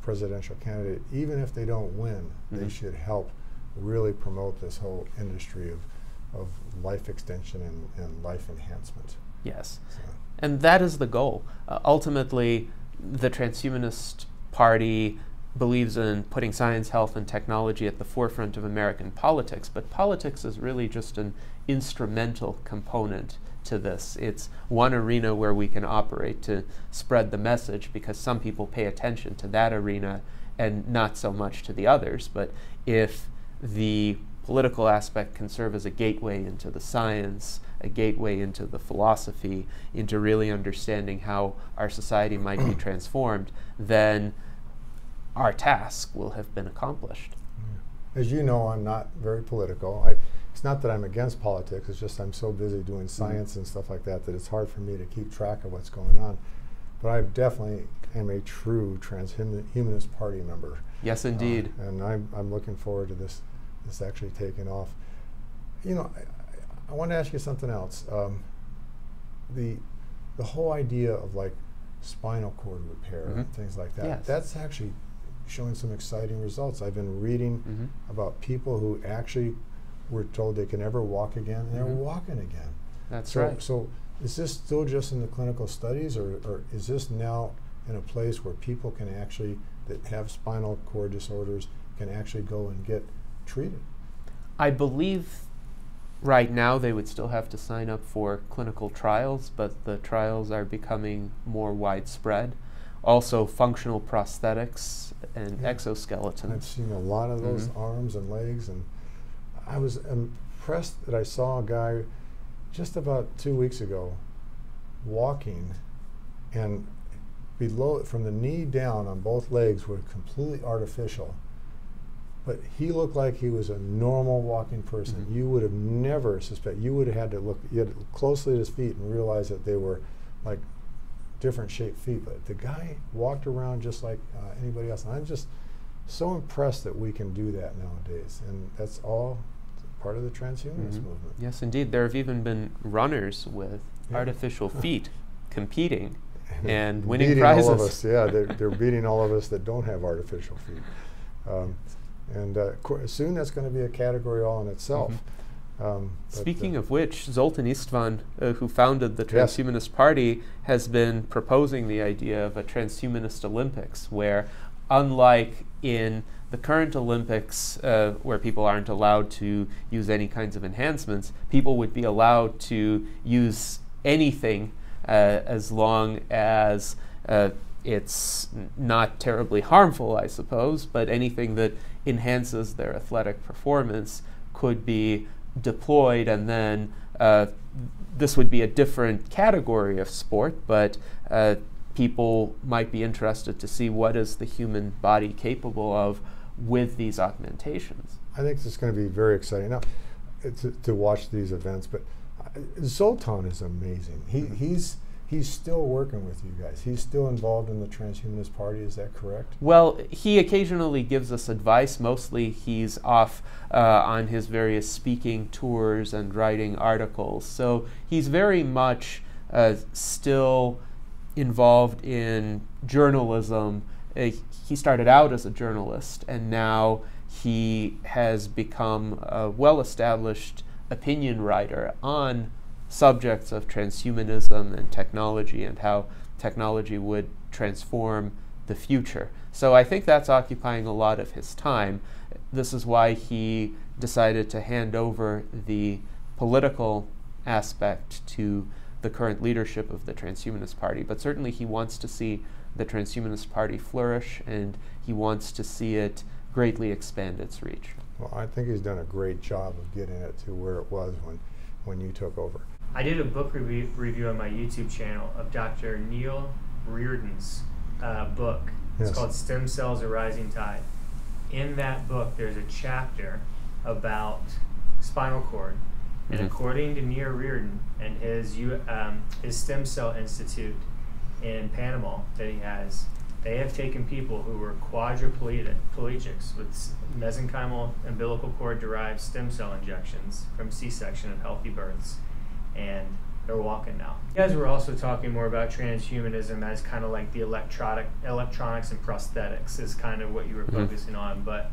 presidential candidate. Even if they don't win, they should help really promote this whole industry of life extension and life enhancement. Yes, so. And that is the goal. Ultimately, the Transhumanist Party believes in putting science, health, and technology at the forefront of American politics, but politics is really just an instrumental component to this. It's one arena where we can operate to spread the message, because some people pay attention to that arena and not so much to the others. But if the political aspect can serve as a gateway into the science, a gateway into the philosophy, into really understanding how our society might be transformed, then our task will have been accomplished. Yeah. As you know, I'm not very political. It's not that I'm against politics, it's just I'm so busy doing science and stuff like that that it's hard for me to keep track of what's going on. But I definitely am a true transhumanist party member. Yes, indeed. And I'm looking forward to this actually taking off. You know, I want to ask you something else. The whole idea of like spinal cord repair and things like that, that's actually showing some exciting results. I've been reading about people who actually were told they can never walk again, and they're walking again. That's right. So is this still just in the clinical studies, or is this now in a place where people can actually, that have spinal cord disorders, can actually go and get treated? I believe right now they would still have to sign up for clinical trials, but the trials are becoming more widespread. Also functional prosthetics and exoskeletons. I've seen a lot of those arms and legs, and I was impressed that I saw a guy just about 2 weeks ago walking, and below it, from the knee down on both legs, were completely artificial. But he looked like he was a normal walking person. You would have never suspected. You would have had to look closely at his feet and realize that they were like different shaped feet. But the guy walked around just like anybody else. And I'm just so impressed that we can do that nowadays. And that's all part of the transhumanist movement. Yes, indeed. There have even been runners with artificial feet competing and winning prizes. All of us, they're beating all of us that don't have artificial feet. And soon that's going to be a category all in itself. Speaking of which, Zoltan Istvan, who founded the Transhumanist Party, has been proposing the idea of a Transhumanist Olympics, where unlike in the current Olympics, where people aren't allowed to use any kinds of enhancements, people would be allowed to use anything as long as it's not terribly harmful, I suppose, but anything that enhances their athletic performance could be deployed, and then this would be a different category of sport, but people might be interested to see what is the human body capable of with these augmentations. I think this is going to be very exciting now, to watch these events, but Zoltan is amazing. He's still working with you guys. He's still involved in the Transhumanist Party, is that correct? Well, he occasionally gives us advice. Mostly he's off on his various speaking tours and writing articles. So he's very much still involved in journalism. He started out as a journalist, and now he has become a well-established opinion writer on subjects of transhumanism and technology and how technology would transform the future. So I think that's occupying a lot of his time. This is why he decided to hand over the political aspect to the current leadership of the Transhumanist Party. But certainly he wants to see the Transhumanist Party flourish, and he wants to see it greatly expand its reach. Well, I think he's done a great job of getting it to where it was when you took over. I did a book review on my YouTube channel of Dr. Neil Reardon's book. It's called Stem Cells A Rising Tide. In that book, there's a chapter about spinal cord. And according to Neil Reardon and his Stem Cell Institute in Panama that he has, they have taken people who were quadriplegics with mesenchymal umbilical cord-derived stem cell injections from C-section of healthy births, and they're walking now. You guys were also talking more about transhumanism as kind of like the electronics and prosthetics is kind of what you were focusing on, but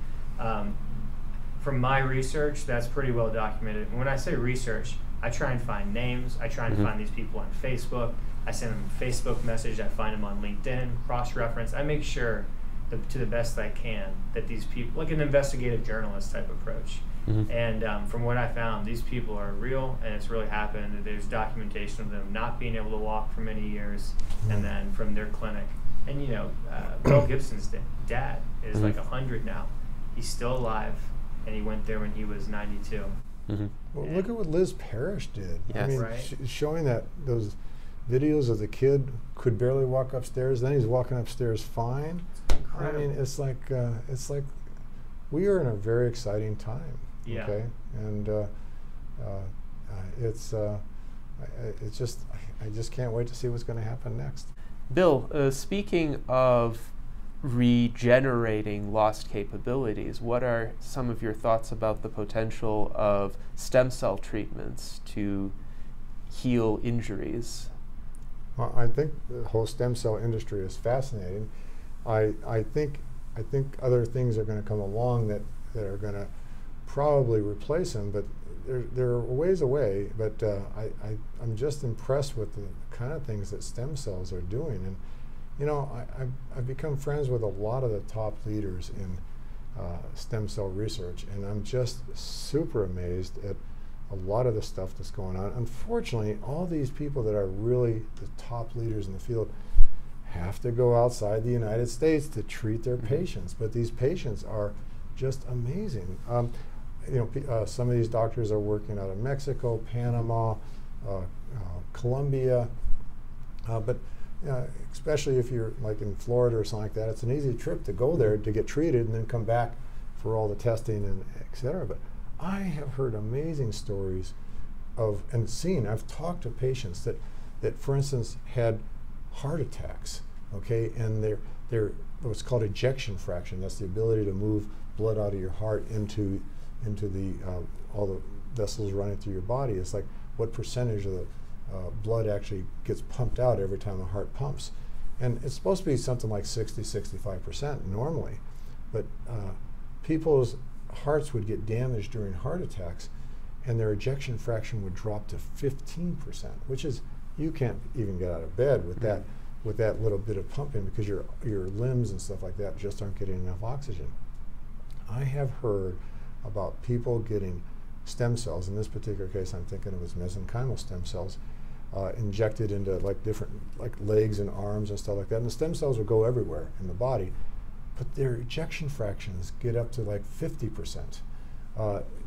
from my research, that's pretty well documented. And when I say research, I try and find names, I try and find these people on Facebook, I send them a Facebook message, I find them on LinkedIn, cross-reference. I make sure, to the best I can, that these people, like an investigative journalist type approach. And from what I found, these people are real, and it's really happened. There's documentation of them not being able to walk for many years, and then from their clinic. And you know, Bill Gibson's dad is like 100 now. He's still alive, and he went there when he was 92. Well, look at what Liz Parrish did. I mean, showing that those videos of the kid could barely walk upstairs. Then he's walking upstairs fine. I mean, it's like we are in a very exciting time. Yeah. Okay, and it's just I just can't wait to see what's going to happen next. Bill, speaking of regenerating lost capabilities, what are some of your thoughts about the potential of stem cell treatments to heal injuries? Well, I think the whole stem cell industry is fascinating. I think other things are going to come along that are going to probably replace them, but there are ways away. But I'm just impressed with the kind of things that stem cells are doing. And you know, I've become friends with a lot of the top leaders in stem cell research, and I'm just super amazed at a lot of the stuff that's going on. Unfortunately, all these people that are really the top leaders in the field have to go outside the United States to treat their patients, but these patients are just amazing. You know, some of these doctors are working out of Mexico, Panama, Colombia, but especially if you're like in Florida or something like that, it's an easy trip to go there to get treated and then come back for all the testing and et cetera. But I have heard amazing stories of, and seen, I've talked to patients that for instance had heart attacks, okay, and they're what's called ejection fraction. That's the ability to move blood out of your heart into the all the vessels running through your body. It's like what percentage of the blood actually gets pumped out every time the heart pumps, and it's supposed to be something like 60–65% normally, but people's hearts would get damaged during heart attacks, and their ejection fraction would drop to 15%, which is, you can't even get out of bed with that little bit of pumping, because your limbs and stuff like that just aren't getting enough oxygen. I have heard about people getting stem cells, in this particular case I'm thinking it was mesenchymal stem cells, injected into like different like legs and arms and stuff like that, and the stem cells will go everywhere in the body, but their ejection fractions get up to like 50%,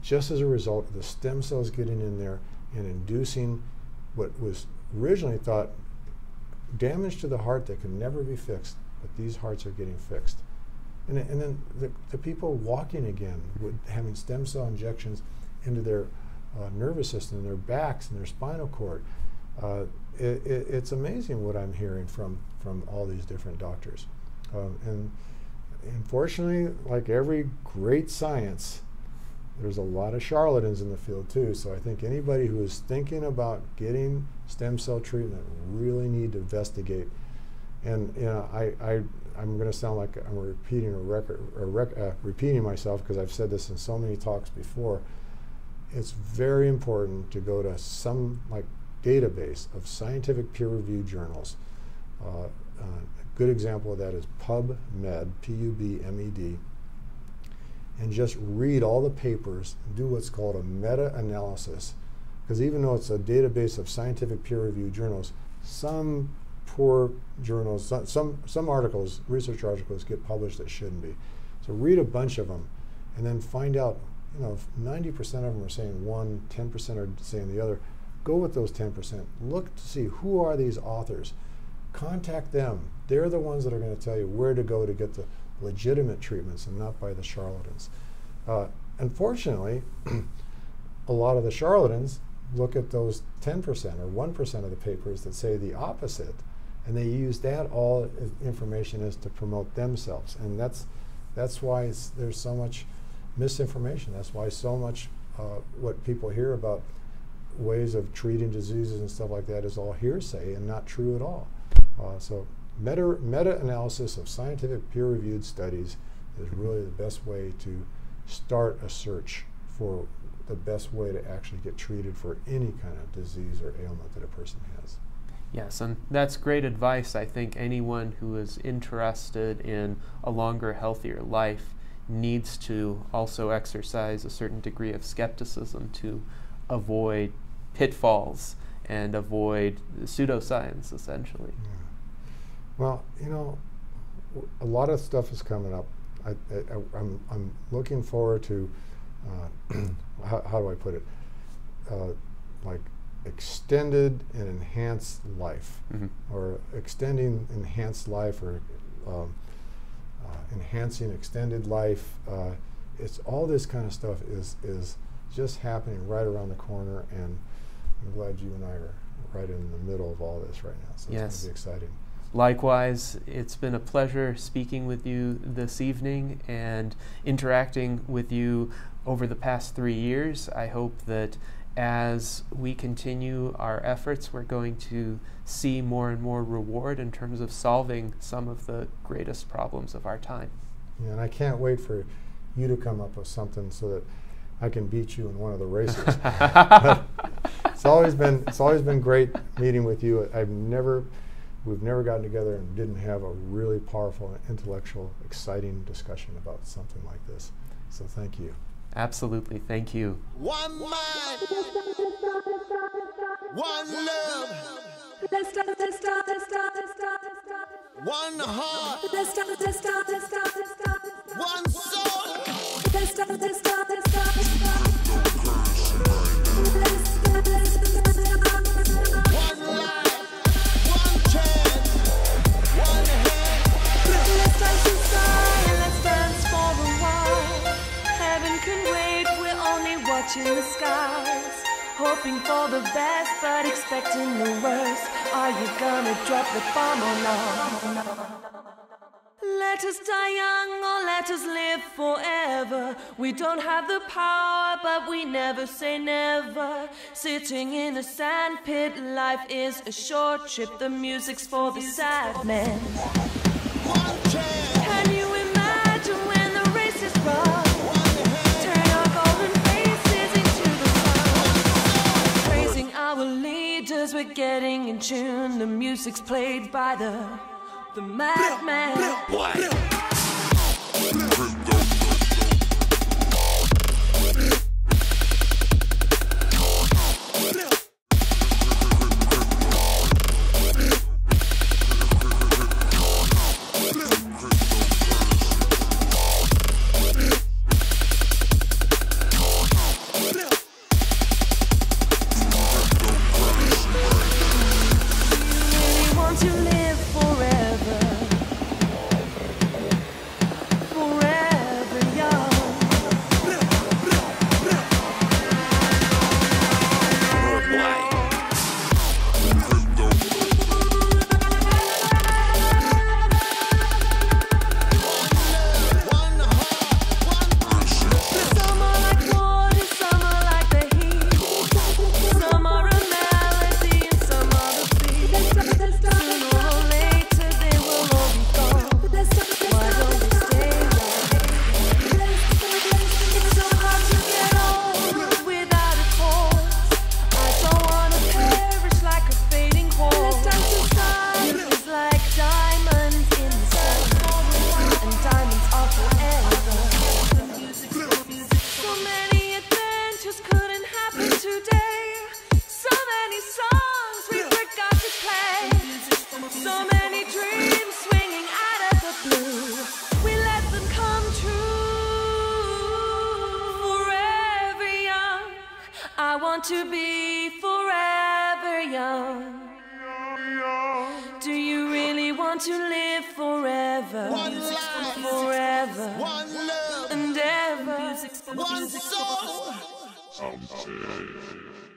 just as a result of the stem cells getting in there and inducing what was originally thought damage to the heart that can never be fixed, but these hearts are getting fixed. And then the people walking again with having stem cell injections into their nervous system, their backs and their spinal cord. It's amazing what I'm hearing from all these different doctors. And unfortunately, like every great science, there's a lot of charlatans in the field too, so I think anybody who is thinking about getting stem cell treatment really need to investigate. And you know, I'm going to sound like I'm repeating repeating myself, because I've said this in so many talks before. It's very important to go to some like database of scientific peer-reviewed journals. A good example of that is PubMed, P-U-B-M-E-D. And just read all the papers, do what's called a meta-analysis, because even though it's a database of scientific peer-reviewed journals, some poor journals, some articles, research articles get published that shouldn't be. So read a bunch of them, and then find out, you know, if 90% of them are saying one, 10% are saying the other, go with those 10%. Look to see who are these authors. Contact them. They're the ones that are going to tell you where to go to get the legitimate treatments, and not by the charlatans. Unfortunately, a lot of the charlatans look at those 10% or 1% of the papers that say the opposite, and they use that all information as to promote themselves. And that's why there's so much misinformation. That's why so much what people hear about ways of treating diseases and stuff like that is all hearsay and not true at all. So meta-analysis of scientific peer-reviewed studies is really the best way to start a search for the best way to actually get treated for any kind of disease or ailment that a person has. Yes, and that's great advice. I think anyone who is interested in a longer, healthier life needs to also exercise a certain degree of skepticism to avoid pitfalls and avoid pseudoscience, essentially. Yeah. Well, you know, a lot of stuff is coming up. I'm looking forward to, how do I put it, like extended and enhanced life, or extending enhanced life, or enhancing extended life. It's all this kind of stuff is just happening right around the corner, and I'm glad you and I are right in the middle of all this right now. So yes, it's going to be exciting. Likewise, it's been a pleasure speaking with you this evening and interacting with you over the past 3 years. I hope that as we continue our efforts, we're going to see more and more reward in terms of solving some of the greatest problems of our time. Yeah, and I can't wait for you to come up with something so that I can beat you in one of the races. It's always been great meeting with you. We've never gotten together and didn't have a really powerful, intellectual, exciting discussion about something like this. So thank you. Absolutely, thank you. One mind, one love, one heart, one soul, one life, one chance, one hand. Let's dance inside, let's dance for a while. Heaven can wait, we're only watching the skies. Hoping for the best, but expecting the worst. Are you gonna drop the bomb or not? Let us die young or let us live forever. We don't have the power, but we never say never. Sitting in a sandpit, life is a short trip. The music's for the sad men. Can you imagine when the race is run? Turn our golden faces into the sun. Praising our leaders, we're getting in tune. The music's played by the madman. What? One soul.